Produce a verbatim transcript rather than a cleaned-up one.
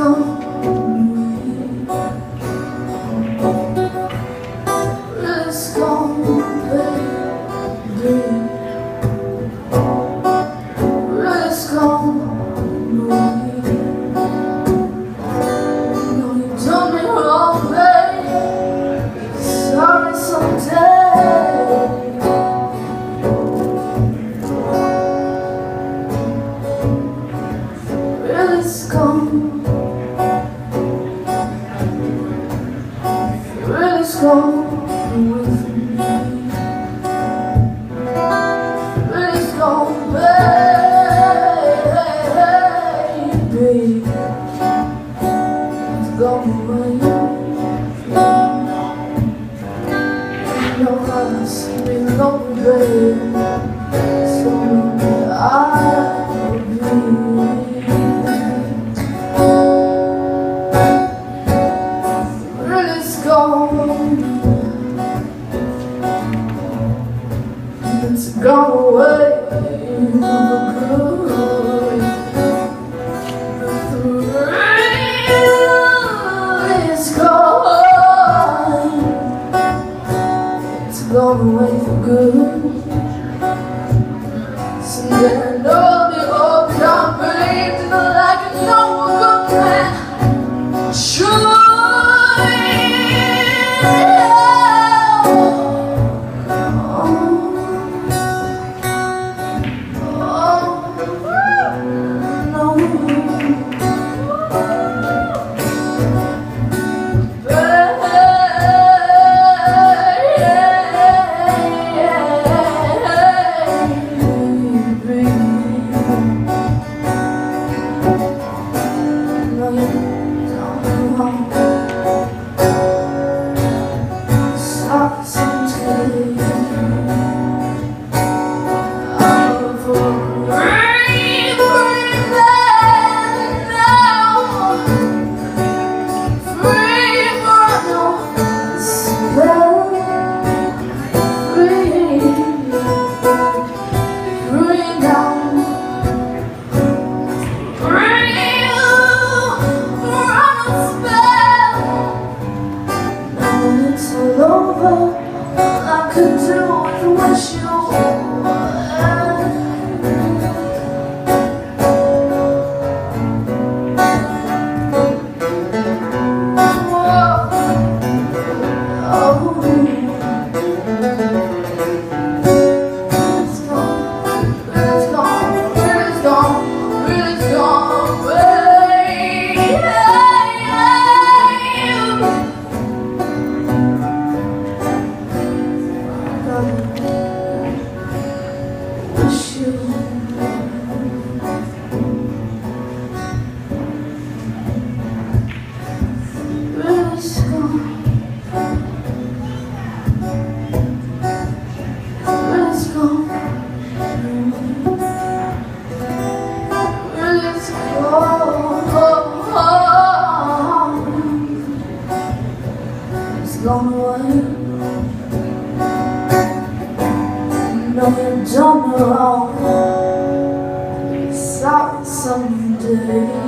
Don't know, sorry someday.